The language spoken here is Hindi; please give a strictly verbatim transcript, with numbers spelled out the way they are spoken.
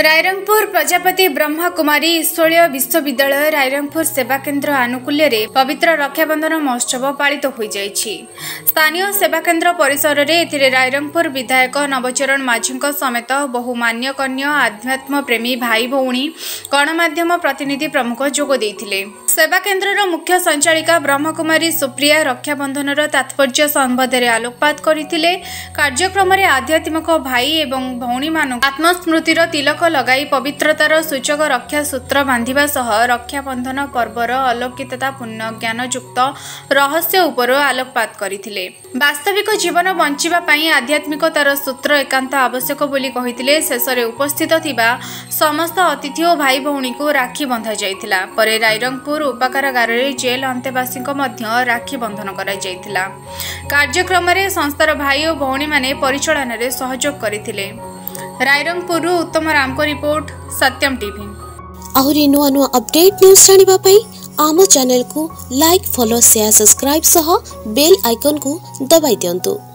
रायरंगपुर प्रजापति ब्रह्मकुमारी ईश्वरीय विश्वविद्यालय रायरंगपुर सेवा केन्द्र आनुकूल्य रे पवित्र रक्षाबंधन महोत्सव पालित हो जाइछि। स्थानीय सेवा केन्द्र परिसर रे एथिरे रायरंगपुर विधायक नवचरण माझी समेत बहु मान्य कन्या आध्यात्म प्रेमी भाई भौणी गणमाध्यम प्रतिनिधि प्रमुख जोग देइथिले। सेवा केन्द्रर मुख्य संचालिका ब्रह्मकुमारी सुप्रिया रक्षाबंधनर तात्पर्य संबंधे आलोकपात करथिले। कार्यक्रम रे आध्यात्मिक भाई एवं भौणी मानु आत्मस्मृतिर तिलक लगाई पवित्रतार सूचक रक्षा सूत्र बांधिबा सह रक्षाबंधन पर्वर अलौकिकता पूर्ण ज्ञानयुक्त रहस्य उपर आलोकपात करथिले। वास्तविक जीवन बंचिबा पई आध्यात्मिकतार सूत्र एकांत आवश्यक बोली कहिथिले। शेषरे उपस्थित थिबा समस्त अतिथि और भाई भौणी को राखी बंधा जायतिला। परे रायरंगपुर उपकारागार जेल अंतेवासी राखी बंधन करा। कार्यक्रम में संस्थार भाई और भौणी माने परिचालन रे सहयोग करथिले। रायरंगपुर उत्तम राम को रिपोर्ट, सत्यम टीवी। आहुरी नुआ नुआ अपडेट न्यूज जानिबा पई आम चैनल को लाइक फॉलो शेयर सब्सक्राइब सह बेल आइकन को दबाई दियंतु।